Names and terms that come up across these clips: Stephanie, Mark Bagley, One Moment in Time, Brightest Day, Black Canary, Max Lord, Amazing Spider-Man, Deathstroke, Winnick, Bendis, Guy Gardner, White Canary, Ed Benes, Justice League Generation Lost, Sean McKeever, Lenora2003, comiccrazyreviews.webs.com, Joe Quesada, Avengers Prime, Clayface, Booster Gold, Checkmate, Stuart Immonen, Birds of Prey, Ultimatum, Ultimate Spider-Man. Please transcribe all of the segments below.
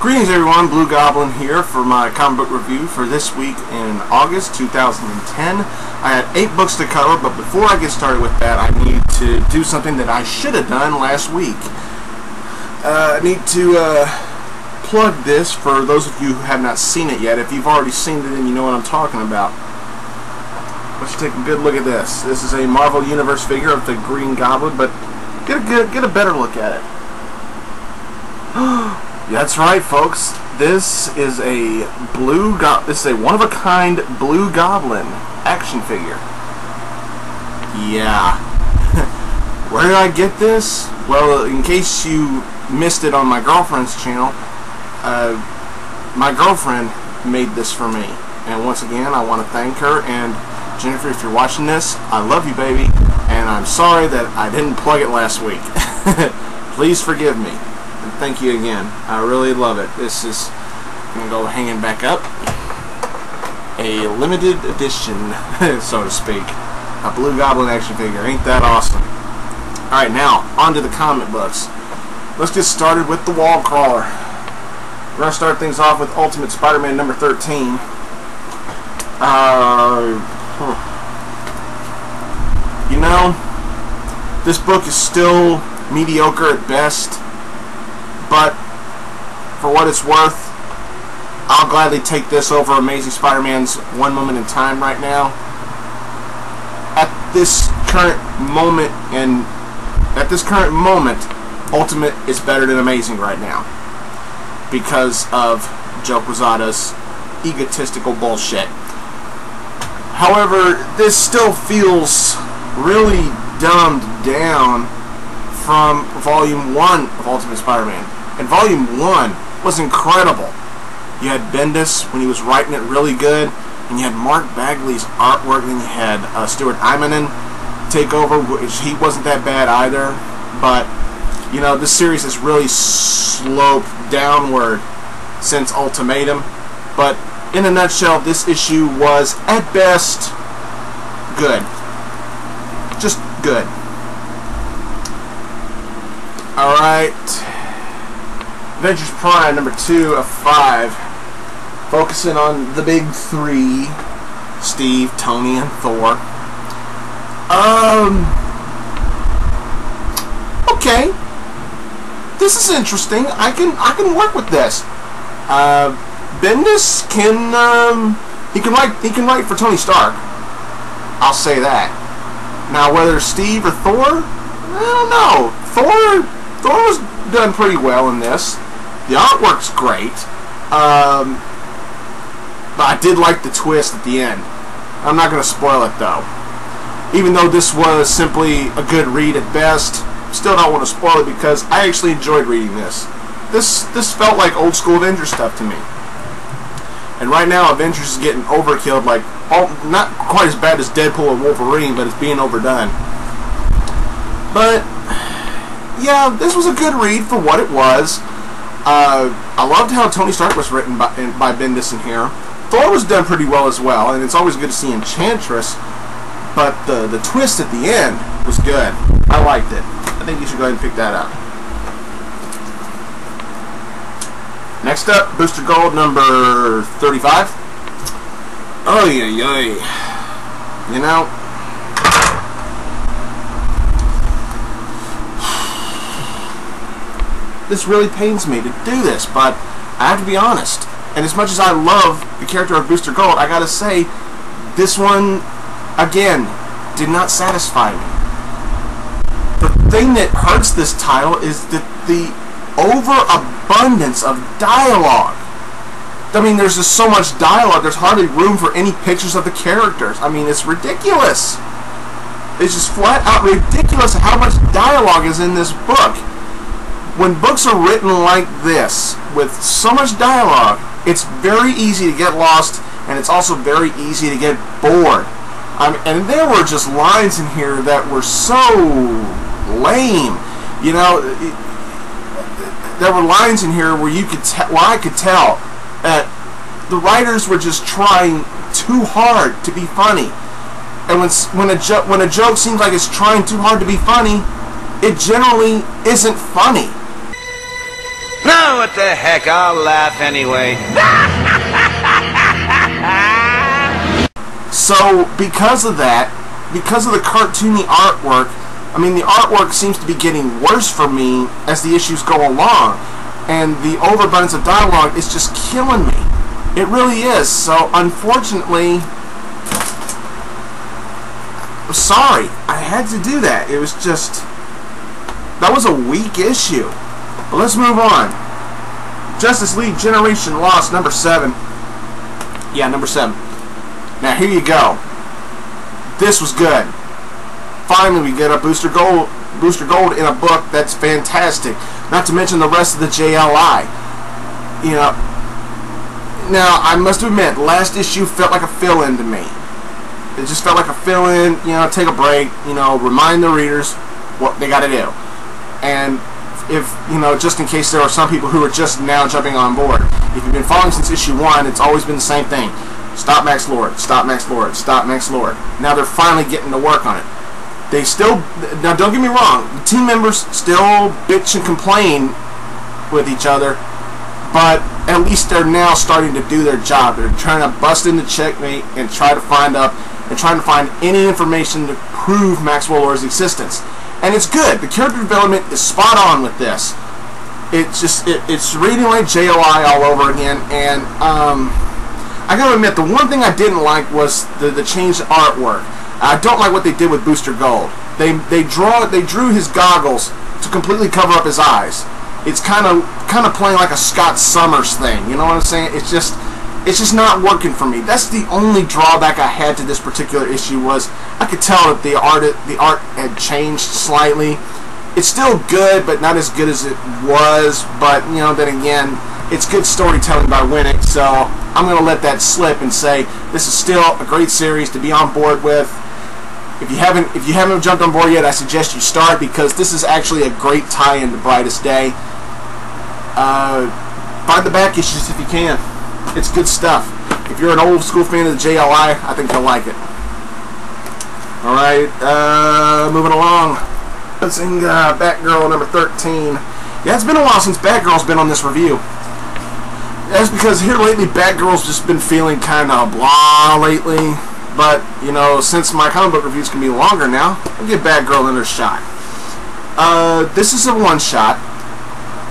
Greetings everyone, Blue Goblin here for my comic book review for this week in August 2010. I had 8 books to cover, but before I get started with that, I need to do something that I should have done last week. I need to plug this for those of you who have not seen it yet. If you've already seen it, then you know what I'm talking about. Let's take a good look at this. This is a Marvel Universe figure of the Green Goblin, but get a better look at it. That's right, folks. This is a one-of-a-kind Blue Goblin action figure. Yeah. Where did I get this? Well, in case you missed it on my girlfriend's channel, my girlfriend made this for me. And once again, I want to thank her. And Jennifer, if you're watching this, I love you, baby. And I'm sorry that I didn't plug it last week. Please forgive me. And thank you again. I really love it. This is, I'm going to go hanging back up, a limited edition, so to speak, a Blue Goblin action figure. Ain't that awesome? Alright, now, on to the comic books. Let's get started with the wall crawler. We're going to start things off with Ultimate Spider-Man number 13. You know, this book is still mediocre at best. But, for what it's worth, I'll gladly take this over Amazing Spider-Man's One Moment in Time right now. At this current moment, Ultimate is better than Amazing right now. Because of Joe Quesada's egotistical bullshit. However, this still feels really dumbed down from Volume 1 of Ultimate Spider-Man. And Volume 1 was incredible. You had Bendis when he was writing it really good, and you had Mark Bagley's artwork, and you had Stuart Immonen take over, which he wasn't that bad either. But, you know, this series has really sloped downward since Ultimatum. But, in a nutshell, this issue was, at best, good. Just good. Alright. Avengers Prime, number 2 of 5. Focusing on the big three, Steve, Tony, and Thor. Okay. This is interesting. I can work with this. Bendis can he can write for Tony Stark. I'll say that. Now whether Steve or Thor, I don't know. Thor was done pretty well in this. The artwork's great, but I did like the twist at the end. I'm not going to spoil it though. Even though this was simply a good read at best, still don't want to spoil it because I actually enjoyed reading this. This felt like old school Avengers stuff to me. And right now Avengers is getting overkilled, like not quite as bad as Deadpool and Wolverine, but it's being overdone. But yeah, this was a good read for what it was. I loved how Tony Stark was written by Bendis in here. Thor was done pretty well as well, and it's always good to see Enchantress, but the twist at the end was good. I liked it. I think you should go ahead and pick that up. Next up, Booster Gold number 35. Oh, yeah, yeah. You know, this really pains me to do this, but I have to be honest. And as much as I love the character of Booster Gold, I gotta say, this one, again, did not satisfy me. The thing that hurts this title is that the overabundance of dialogue. I mean, there's just so much dialogue, there's hardly room for any pictures of the characters. I mean, it's ridiculous. It's just flat out ridiculous how much dialogue is in this book. When books are written like this, with so much dialogue, it's very easy to get lost, and it's also very easy to get bored. And there were just lines in here that were so lame. You know, there were lines in here where you could I could tell that the writers were just trying too hard to be funny. And when a joke seems like it's trying too hard to be funny, it generally isn't funny. No, what the heck, I'll laugh anyway. So because of that, because of the cartoony artwork, I mean, the artwork seems to be getting worse for me as the issues go along, and the overabundance of dialogue is just killing me. It really is. So unfortunately, sorry, I had to do that. It was just, that was a weak issue. But let's move on. Justice League Generation Lost, number 7. Yeah, number 7. Now here you go. This was good. Finally, we get a Booster Gold in a book that's fantastic. Not to mention the rest of the JLI. You know. Now I must admit, last issue felt like a fill-in to me. It just felt like a fill-in. You know, take a break. You know, remind the readers what they got to do. And if you know, just in case there are some people who are just now jumping on board, if you've been following since issue 1, it's always been the same thing. Stop Max Lord. Stop Max Lord. Stop Max Lord. Now they're finally getting to work on it. They still, now don't get me wrong, the team members still bitch and complain with each other, but at least they're now starting to do their job. They're trying to bust into Checkmate and try to find up, and trying to find any information to prove Maxwell Lord's existence. And it's good. The character development is spot on with this. It's just, it's reading like JLI all over again, and I gotta admit, the one thing I didn't like was the changed artwork. I don't like what they did with Booster Gold. They drew his goggles to completely cover up his eyes. It's kind of playing like a Scott Summers thing. You know what I'm saying? It's just not working for me. That's the only drawback I had to this particular issue, was I could tell that the art had changed slightly. It's still good, but not as good as it was. But you know, then again, it's good storytelling by Winnick, so I'm gonna let that slip and say this is still a great series to be on board with. If you haven't jumped on board yet, I suggest you start, because this is actually a great tie-in to Brightest Day. Find the back issues if you can. It's good stuff. If you're an old school fan of the JLI, I think you'll like it. All right, moving along. Let's see, Batgirl number 13. Yeah, it's been a while since Batgirl's been on this review. That's because here lately, Batgirl's just been feeling kind of blah lately. But, you know, since my comic book reviews can be longer now, I'll give Batgirl another shot. This is a one-shot,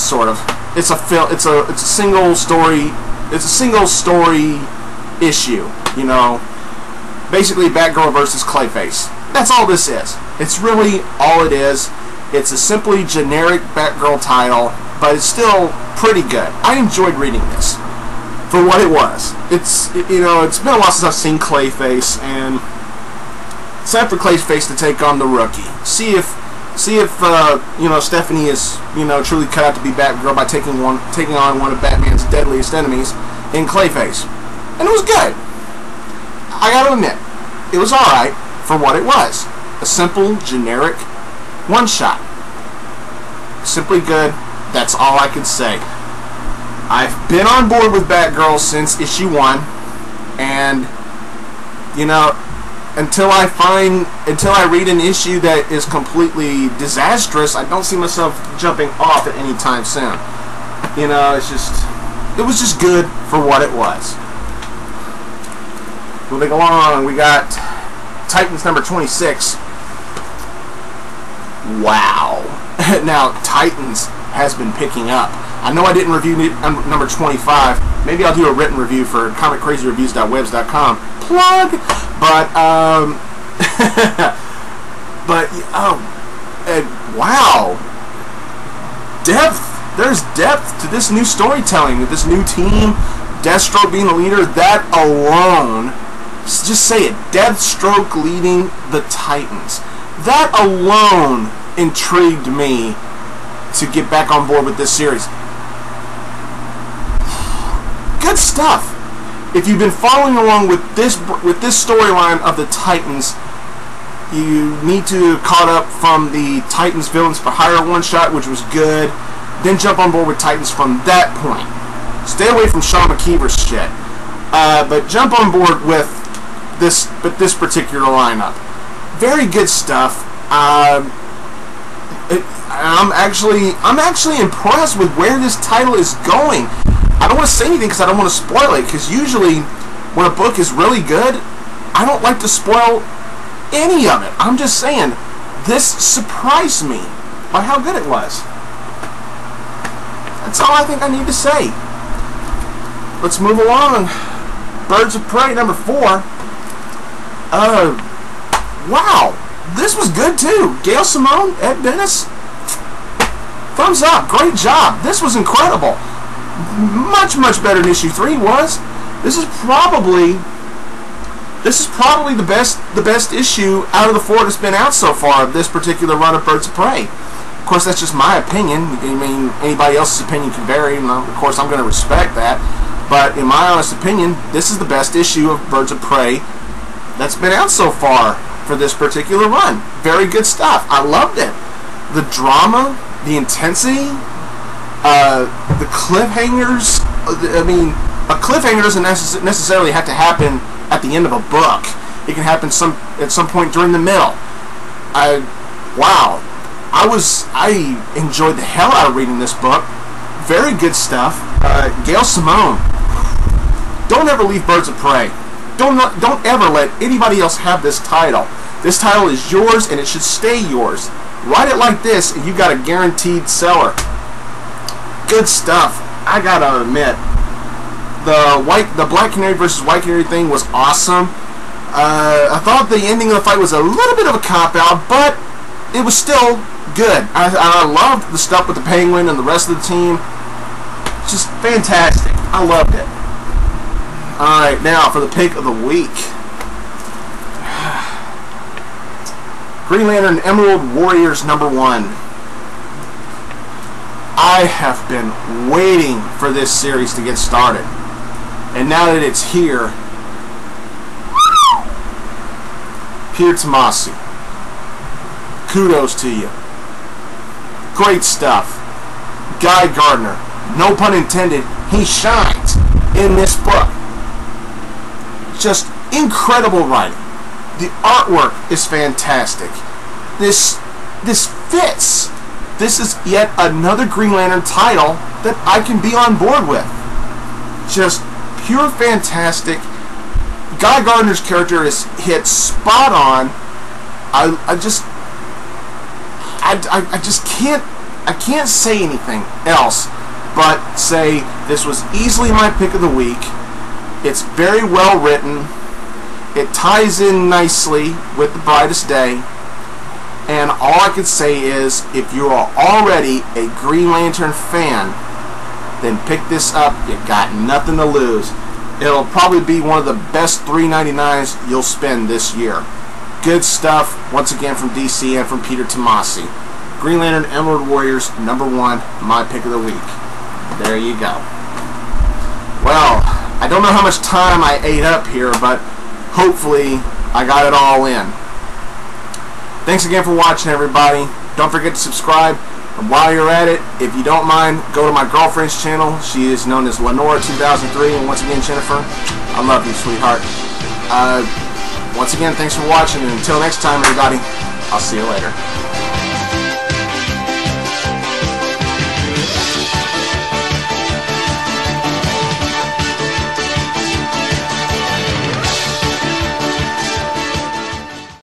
sort of. It's a single story. It's a single story issue. You know, basically Batgirl versus Clayface. That's all this is. It's really all it is. It's a simply generic Batgirl title, but it's still pretty good. I enjoyed reading this. For what it was. It's, you know, it's been a while since I've seen Clayface, and it's time for Clayface to take on the rookie. See if you know, Stephanie is, you know, truly cut out to be Batgirl by taking on one of Batman's deadliest enemies in Clayface. And it was good. I gotta admit, it was alright for what it was. A simple, generic one shot. Simply good. That's all I can say. I've been on board with Batgirl since issue 1, and you know, until I read an issue that is completely disastrous, I don't see myself jumping off at any time soon. You know, it was just good for what it was. Moving along, we got Titans number 26. Wow. Now Titans has been picking up. I know I didn't review number 25. Maybe I'll do a written review for comiccrazyreviews.webs.com. Plug! But, wow. Depth. There's depth to this new storytelling, with this new team. Deathstroke being the leader, that alone. Just say it. Deathstroke leading the Titans. That alone intrigued me to get back on board with this series. Good stuff. If you've been following along with this storyline of the Titans, you need to have caught up from the Titans Villains for Hire one shot, which was good. then jump on board with Titans from that point. Stay away from Sean McKeever's shit, but jump on board with this, this particular lineup. Very good stuff. I'm actually impressed with where this title is going. I don't want to say anything because I don't want to spoil it, because usually when a book is really good, I don't like to spoil any of it. I'm just saying, this surprised me by how good it was. That's all I think I need to say. Let's move along. Birds of Prey #4. Wow, this was good too. Gail Simone, Ed Benes, thumbs up. Great job. This was incredible. Much better than issue 3 was. This is probably the best issue out of the 4 that's been out so far of this particular run of Birds of Prey. Of course, that's just my opinion. I mean, anybody else's opinion can vary, and of course, I'm going to respect that. But in my honest opinion, this is the best issue of Birds of Prey that's been out so far for this particular run. Very good stuff. I loved it. The drama, the intensity, the cliffhangers. I mean, a cliffhanger doesn't necessarily have to happen at the end of a book. It can happen at some point during the middle. Wow. I enjoyed the hell out of reading this book. Very good stuff. Gail Simone, don't ever leave Birds of Prey. Don't ever let anybody else have this title. This title is yours, and it should stay yours. Write it like this, and you got a guaranteed seller. Good stuff. I gotta admit, the Black Canary versus White Canary thing was awesome. I thought the ending of the fight was a little bit of a cop out, but it was still good. I loved the stuff with the Penguin and the rest of the team. Just fantastic. I loved it. Alright, now for the pick of the week. Green Lantern Emerald Warriors #1. I have been waiting for this series to get started. And now that it's here, Peter Tomasi, kudos to you. Great stuff. Guy Gardner, no pun intended, he shines in this book. Just incredible writing. The artwork is fantastic. This fits. This is yet another Green Lantern title that I can be on board with. Just pure fantastic. Guy Gardner's character is hit spot on. I just can't say anything else but say this was easily my pick of the week. It's very well written. It ties in nicely with the Brightest Day. And all I can say is, if you are already a Green Lantern fan, then pick this up. You got nothing to lose. It'll probably be one of the best $3.99s you'll spend this year. Good stuff, once again, from DC and from Peter Tomasi. Green Lantern Emerald Warriors, #1, my pick of the week. There you go. Well, I don't know how much time I ate up here, but hopefully I got it all in. Thanks again for watching, everybody. Don't forget to subscribe. And while you're at it, if you don't mind, go to my girlfriend's channel. She is known as Lenora2003. And once again, Jennifer, I love you, sweetheart. Once again, thanks for watching, and until next time, everybody, I'll see you later.